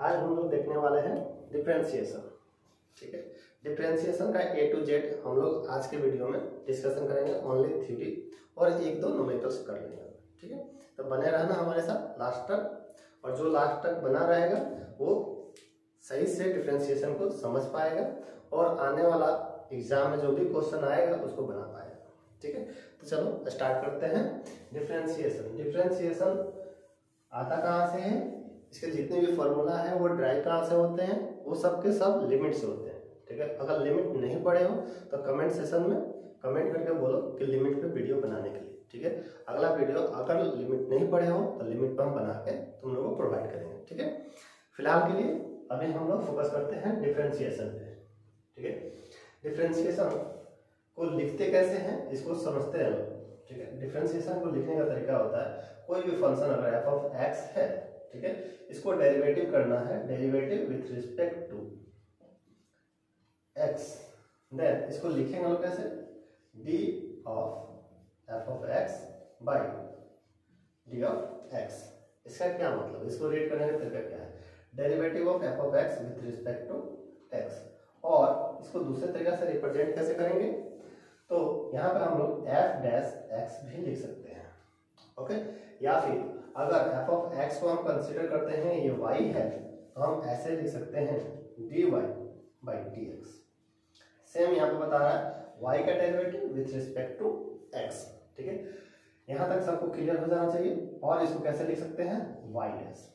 आज हम लोग देखने वाले हैं डिफरेंशिएशन। ठीक है, डिफरेंशिएशन का ए टू जेड हम लोग आज के वीडियो में डिस्कशन करेंगे, ओनली थ्योरी और एक दो नोमेटर्स कर लेंगे। ठीक है, तो बने रहना हमारे साथ लास्ट तक, और जो लास्ट तक बना रहेगा वो सही से डिफरेंशिएशन को समझ पाएगा और आने वाला एग्जाम में जो भी क्वेश्चन आएगा उसको बना पाएगा। ठीक है, तो चलो स्टार्ट करते हैं। डिफरेंशिएशन, डिफरेंशिएशन आता कहाँ से है, इसके जितने भी फॉर्मूला है वो ड्राइव कहाँ से होते हैं, वो सब के सब लिमिट से होते हैं। ठीक है, अगर लिमिट नहीं पढ़े हो तो कमेंट सेशन में कमेंट करके बोलो कि लिमिट पे वीडियो बनाने के लिए। ठीक है, अगला वीडियो अगर लिमिट नहीं पढ़े हो तो लिमिट पर हम बना के तुम लोगों को प्रोवाइड करेंगे। ठीक है, फिलहाल के लिए अभी हम लोग फोकस करते हैं डिफरेंशिएशन पे। ठीक है, डिफरेंशिएशन को लिखते कैसे हैं इसको समझते हैं लोग। ठीक है, डिफरेंशिएशन को लिखने का तरीका होता है, कोई भी फंक्शन अगर एफ ऑफ एक्स है, ठीक है, इसको डेरिवेटिव करना है, derivative with respect to x, then इसको लिखेंगे लोग कैसे, d of f of x by d of x. इसका क्या मतलब, इसको रीड करने का तरीका क्या है, derivative of f of x with respect to x. और इसको दूसरे तरीके से रिप्रेजेंट कैसे करेंगे, तो यहाँ पे हम लोग एफ डैश एक्स भी लिख सकते हैं। ओके, या फिर अगर एफ ऑफ एक्स को हम कंसिडर करते हैं ये वाई है, तो हम ऐसे लिख सकते हैं d y by d x. Same यहाँ पे बता रहा है वाई का derivative with respect to x. ठीक है, यहाँ तक सबको क्लियर हो जाना चाहिए। और इसको कैसे लिख सकते हैं, वाई डैश।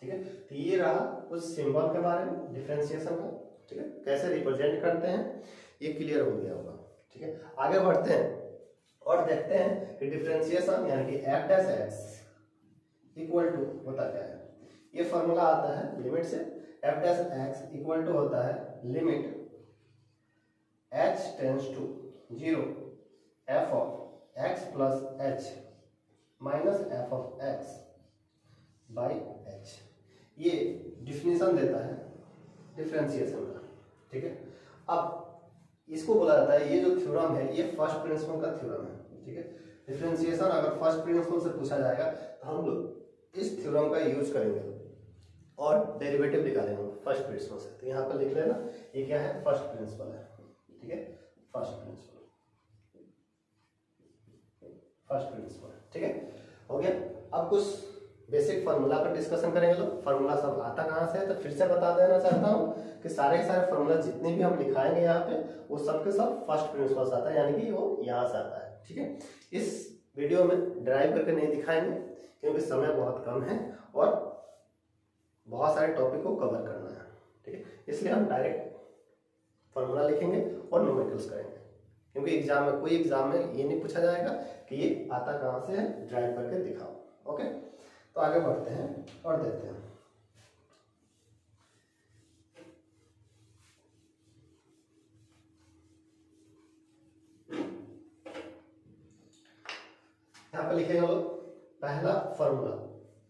ठीक है, तो ये रहा उस सिंबल के बारे में डिफरेंशिएशन का। ठीक है, कैसे रिप्रेजेंट करते हैं ये क्लियर हो गया होगा। ठीक है, आगे बढ़ते हैं और देखते हैं कि डिफरेंशिएशन यानी कि f dash x equal to होता क्या है। ये फॉर्मूला आता है लिमिट से, f dash x equal to होता है limit h tends to zero f of x plus h minus f of x by h. ये डिफिनेशन देता है डिफरेंशिएशन का। ठीक है, अब इसको बोला जाता है, ये जो थ्योरम है ये फर्स्ट प्रिंसिपल का थ्योरम है। ठीक है, डिफरेंशिएशन अगर फर्स्ट प्रिंसिपल से पूछा जाएगा तो हम लोग इस थ्योरम का यूज करेंगे और डेरिवेटिव निकालेंगे फर्स्ट प्रिंसिपल से। तो यहाँ पर लिख लेना ये क्या है, फर्स्ट प्रिंसिपल है। ठीक है, फर्स्ट प्रिंसिपल, फर्स्ट प्रिंसिपल। ठीक है, हो गया। अब कुछ बेसिक फार्मूला पर डिस्कशन करेंगे लोग। फार्मूला सब आता कहाँ से है, तो फिर से बता देना चाहता हूँ कि सारे के सारे फॉर्मूला जितने भी हम लिखाएंगे यहाँ पे वो सब के सब फर्स्ट प्रिंसिपल से आता है, यानी कि वो यहाँ से आता है। ठीक है, इस वीडियो में ड्राइव करके नहीं दिखाएंगे क्योंकि समय बहुत कम है और बहुत सारे टॉपिक को कवर करना है। ठीक है, इसलिए हम डायरेक्ट फार्मूला लिखेंगे और न्यूमेरिकल्स करेंगे, क्योंकि एग्जाम में कोई एग्जाम में ये नहीं पूछा जाएगा कि ये आता कहाँ से है, ड्राइव करके दिखाओ। ओके, तो आगे बढ़ते हैं और देखते हैं। यहाँ पर लिखेंगे लोग पहला फॉर्मूला,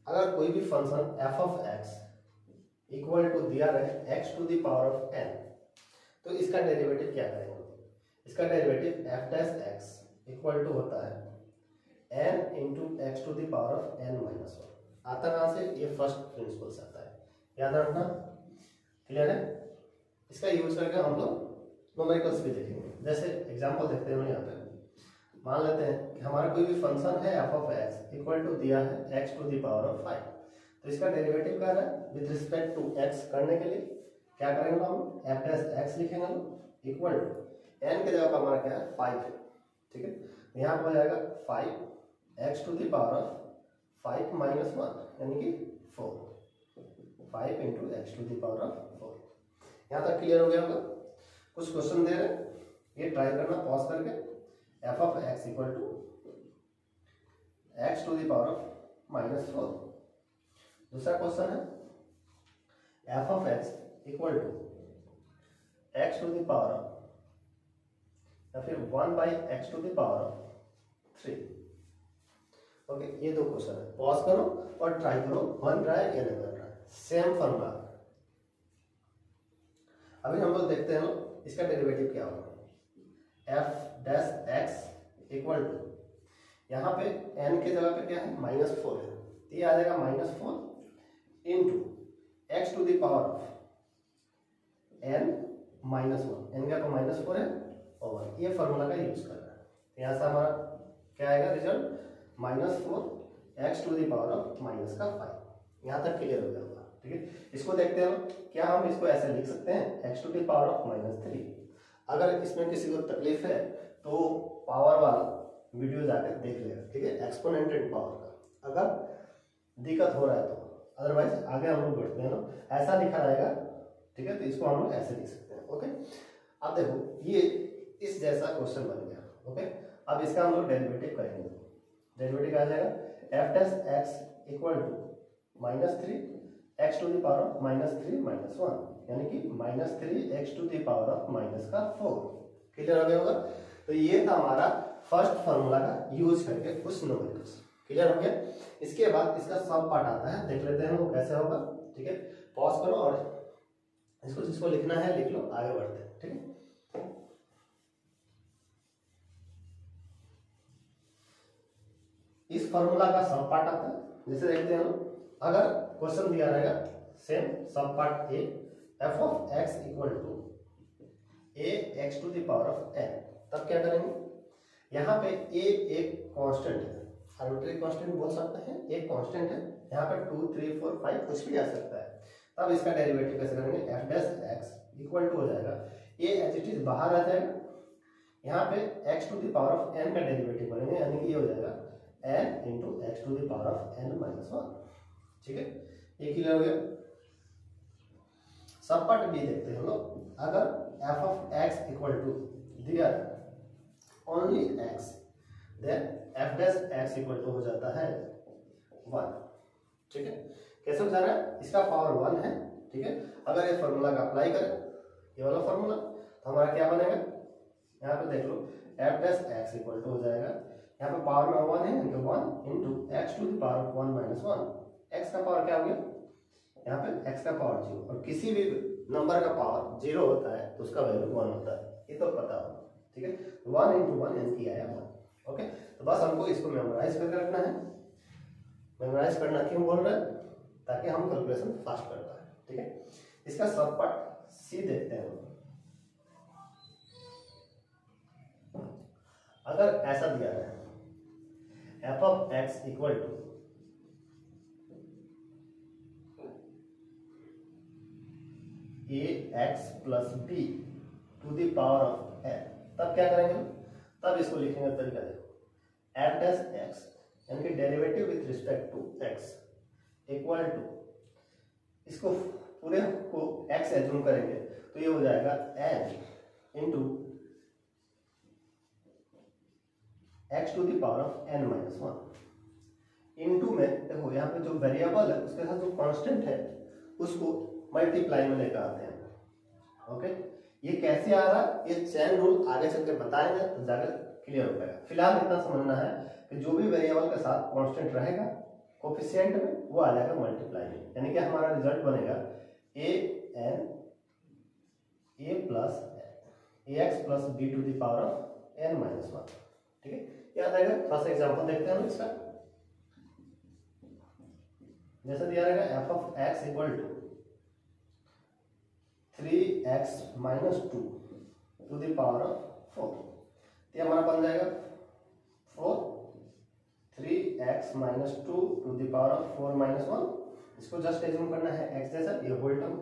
अगर कोई भी function f of x equal to दिया रहे x to the power of n, तो इसका डेरिवेटिव क्या करेंगे, इसका derivative f dash x equal to होता है n into x to the power of n minus one. आता कहाँ से, ये फर्स्ट प्रिंसिपल से आता है, याद रखना। क्लियर है, इसका यूज करके हम लोग न्यूमेरिकल्स भी देखेंगे। जैसे एग्जाम्पल देखते हैं यहाँ पे, मान लेते हैं कि हमारा कोई भी फंक्शन है f of x equal to दिया है x to the power of five, तो इसका डेरिवेटिव कर रहा है विद रिस्पेक्ट टू एक्स करने के लिए क्या करेंगे हम, एफ डैश एक्स लिखेंगे इक्वल टू एन के जगह पर हमारा क्या है, फाइव है। ठीक है, यहाँ पर हो जाएगा five x to the power of five minus one, यानी कि four, five into x to the power of four. यहाँ तक क्लियर हो गया होगा। कुछ क्वेश्चन दे रहे हैं, ये ट्राई करना पॉज करके f of x equal to x to the power of minus four. दूसरा क्वेश्चन है f of x equal to x to the power of या फिर one by x to the power of three. Okay, ये दो question है, pause करो और try करो, वन रहा है या नहीं बन रहा है, सेम फॉर्मूला। अभी हम लोग देखते हैं इसका डेरिवेटिव क्या होगा, f dash x equal to, यहाँ पे एन के जगह पे क्या है, माइनस फोर है, ये आ जाएगा minus four into x to the power of n minus one, n का माइनस फोर है और वन, ये फॉर्मूला का यूज कर रहा है। तो यहाँ से हमारा क्या आएगा result, minus four x to the power of minus का फाइव। यहाँ तक क्लियर हो गया होगा, ठीक है। इसको देखते हैं क्या हम इसको ऐसे लिख सकते हैं, x to the power of minus three. अगर इसमें किसी को तकलीफ है तो पावर वाला वीडियो जाकर देख लेगा, ठीक है, एक्सपोनेंटेड पावर का, अगर दिक्कत हो रहा है तो। अदरवाइज आगे हम लोग बढ़ते हैं ना, ऐसा लिखा जाएगा, ठीक है। तो इसको हम लोग ऐसे लिख सकते हैं, ओके। अब देखो ये इस जैसा क्वेश्चन बन गया, ओके। अब इसका हम लोग डेरिवेटिव करेंगे, डेरिवेटिव आ जाएगा f dash x equal to minus three x to the power of minus three minus one, यानी कि minus three x to the power of minus का फोर। क्लियर हो गया होगा। तो ये था हमारा फर्स्ट फॉर्मूला का यूज करके कुछ नंबर्स, क्लियर हो गया। इसके बाद इसका सब पार्ट आता है, देख लेते हैं वो कैसे होगा, ठीक है। पॉज करो और इसको जिसको लिखना है लिख लो, आगे बढ़ते हैं, ठीक है। इस फॉर्मूला का सब पार्ट आता है, जैसे देखते हैं हम, अगर क्वेश्चन दिया रहेगा same sub part A, f of x equal to a x to the power of n, तब क्या करेंगे। यहाँ पे ए एक कांस्टेंट है, आर्बिट्री कांस्टेंट बोल सकते हैं, एक कांस्टेंट है। यहाँ पे टू थ्री फोर फाइव कुछ भी आ सकता है। तब इसका डेरिवेटिव कैसे करेंगे, f dash x equal to हो जाएगा ए एज इट इज बाहर आ जाएगा, यहाँ पे x to the power of n का डेरिवेटिव करेंगे, यानी कि ये हो जाएगा n into x to the power of n minus one, ठीक है। ये क्लियर हो गया। सब पार्ट भी देखते हैं हम लोग, अगर f of x equal to दिया only x, then f dash x equal to हो जाता है वन, ठीक है। कैसे हो जा रहा है, इसका पावर वन है, ठीक है। अगर ये फॉर्मूला का अप्लाई करें, ये वाला फॉर्मूला, तो हमारा क्या बनेगा, यहाँ पे देख लो f dash x equal to हो जाएगा, यहाँ पे पावर में वन है, into one into x to the power of one minus one. X का पावर क्या हो गया, यहाँ पे एक्स का पावर जीरो, और किसी भी नंबर का पावर जीरो होता है तो उसका वैल्यू वन होता है, ये तो पता हो, ठीक है। वन इंटू वन एंटी आया वन, ओके। तो बस हमको इसको मेमोराइज करके रखना है। मेमोराइज करना क्यों बोल रहे हैं, ताकि हम कैलकुलेशन फास्ट कर पाए, ठीक है। इसका सब पार्ट सी देखते हैं। अगर ऐसा दिया है f of x equal to a x plus b to the power of n, तब क्या करेंगे, तब इसको लिखने का तरीका देखो, एफ डैश एक्स यानी कि derivative with respect to x equal to, इसको पूरे को एक्स एज्यूम करेंगे तो ये हो जाएगा n into x to the power of n minus one. Into में देखो यहाँ पे जो वेरिएबल है उसके साथ जो कांस्टेंट है उसको मल्टीप्लाई में लेकर आते हैं, ओके। ये कैसे आ रहा, ये चैन रूल आगे चल के बताएंगे तो ज्यादा क्लियर हो जाएगा। फिलहाल इतना समझना है कि जो भी वेरिएबल के साथ कांस्टेंट रहेगा कोफिशिएंट में, वो आ जाएगा मल्टीप्लाई में, यानी कि हमारा रिजल्ट बनेगा a n a plus a x plus b to the power of n minus one, ठीक है। याद आएगा। थोड़ा सा एग्जाम्पल देखते हैं हम इसका, जैसे दिया रहेगा f of x equal to three x minus two to the power of four, ये हमारा बन जाएगा four three x minus two to the power of four minus one. इसको जस्ट एज्यूम करना है एक्स जैसा, ये होल टर्म,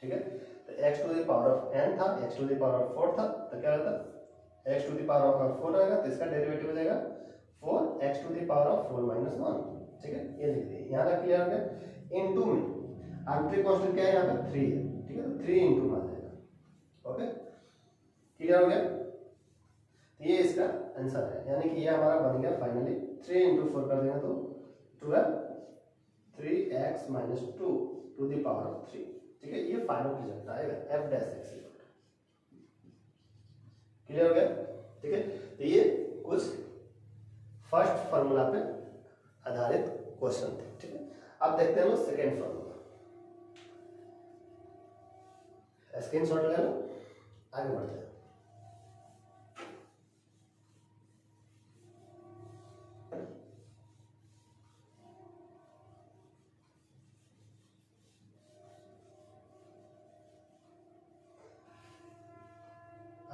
ठीक है। तो x to the power of n था, x to the power of four था, तो क्या रहता x to the power of four रहेगा, तो इसका डेरिवेटिव हो जाएगा four x to the power of four minus one, ठीक है। ये लिख दिए, यहाँ तक क्लियर हो गया। इन टू में आर्बिट्री कांस्टेंट क्या है, यहाँ पे थ्री है, ठीक है, तो थ्री इंटू आ जाएगा, ओके। क्लियर हो गया। तो ये इसका आंसर है, यानी कि ये हमारा बन गया फाइनली थ्री इंटू फोर कर देंगे तो twelve three x minus two to the power of three, ठीक है। ये फाइनल रिजल्ट आएगा एफ डैश एक्स। क्लियर हो गया, ठीक है। तो ये कुछ फर्स्ट फॉर्मूला पे आधारित क्वेश्चन थे, ठीक है। अब देखते हैं लोग सेकेंड फॉर्मूला, स्क्रीन शॉट ले लो, आगे बढ़ते हैं।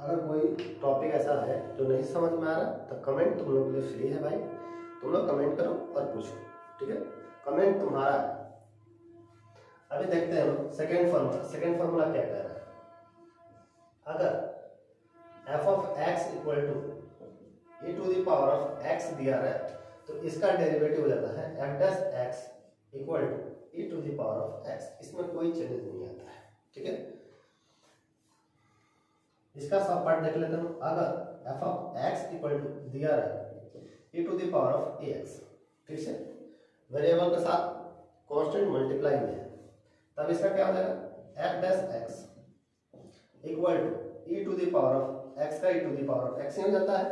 अगर कोई टॉपिक ऐसा है जो नहीं समझ में आ रहा तो कमेंट तुम लोग के लिए फ्री है भाई, तुम लोग कमेंट करो और पूछो, ठीक है, कमेंट तुम्हारा है। अभी देखते हैं हम सेकेंड फॉर्मूला क्या कह रहा है। अगर f of x equal to e to the power of x दिया रहा है तो इसका डेरिवेटिव हो जाता है f dash x equal to e to the power of x, इसमें कोई चेंज नहीं आता है, ठीक है। इसका सब पार्ट देख लेते हैं। अगर f of x equal to दिया रहा है e to the power of a x, ठीक है, वेरिएबल के साथ कॉन्स्टेंट मल्टीप्लाई में है, तब इसका क्या हो जाएगा f dash x equal to e to the power of x का e to the power of x हो जाता है,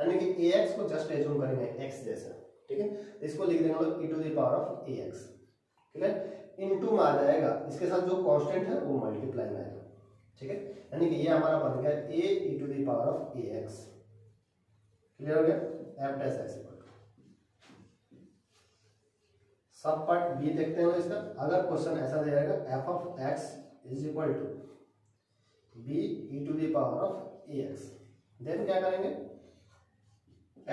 यानी कि ए एक्स को जस्ट एज्यूम करेंगे एक्स जैसा, ठीक है, इसको लिख देंगे लोग e to the power of a x, ठीक है, इनटू में आ जाएगा, इसके साथ जो कॉन्स्टेंट है वो मल्टीप्लाई में आएगा, ठीक है, यानी कि ये हमारा बन गया a e to the power of a x, clear हो गया, एफ डैश एक्स। सब पार्ट बी देखते हैं इसका। अगर क्वेश्चन ऐसा दे जाएगा f of x is equal to b e to the power of a x, then क्या करेंगे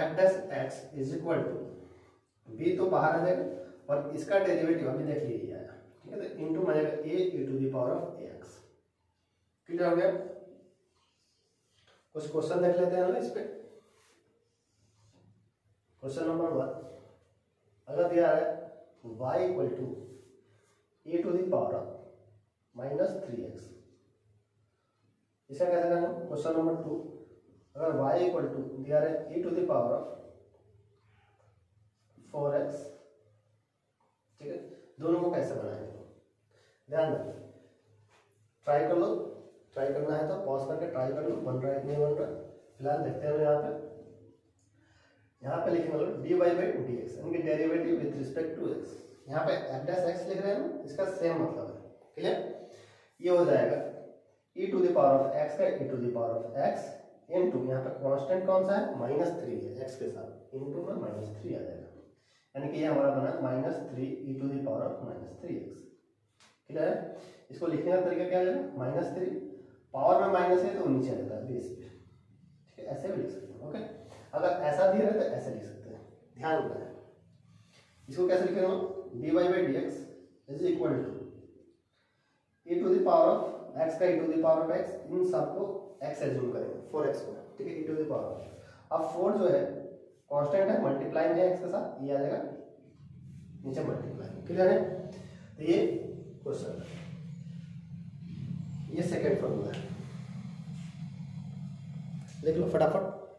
f dash x is equal to b तो बाहर आ जाएगा और इसका डेरिवेटिव अभी देख लीजिए आया, ठीक है, तो इंटू बनेगा a e to the power of a x, clear हो गया। कुछ क्वेश्चन देख लेते हैं ना इस पे। क्वेश्चन नंबर 1, अगर दिया है y equal to a to the power of minus 3x, इसका कैसे करेंगे। क्वेश्चन नंबर 2, अगर y इक्वल टू दिया है a to the power of 4x, ठीक है, दोनों को कैसे बनाएंगे, ध्यान रखना, ट्राई कर लो, ट्राई करना है तो पॉज करके ट्राई कर लो, बन रहा है नहीं बन रहा, फिलहाल देखते हैं। यहाँ पे लिखेंगे d y by d x, यानी कि derivative with respect to x, यहाँ पे एफ डैश एक्स लिख रहे हैं, इसका सेम मतलब है, ठीक है, ये हो जाएगा e to the power of x का e to the power of x into, यहाँ पे कॉन्स्टेंट कौन सा है माइनस 3 है एक्स के साथ, इन टू में माइनस 3 आ जाएगा, यानी कि ये हमारा बना minus 3 e to the power of minus 3x, ठीक है। इसको लिखने का तरीका क्या हो जाएगा, माइनस 3 पावर में माइनस है तो नीचे रहता है बेस पे, ठीक है, ऐसे भी लिख सकते हैं, ओके, अगर ऐसा दिया रहे तो ऐसे लिख सकते हैं, ध्यान रखना है। इसको कैसे लिख रहे हो, d y by d x is equal to e to the power of x का e to the power of x, इन सबको एक्स एज्यूम करेंगे 4x को, ठीक है, e to the power of, अब 4 जो है कॉन्स्टेंट है मल्टीप्लाई में एक्स के साथ, ये आ जाएगा नीचे मल्टीप्लाई, क्लियर है। तो ये क्वेश्चन है, ये सेकेंड फॉर्मूला है, लिख लो फटाफट।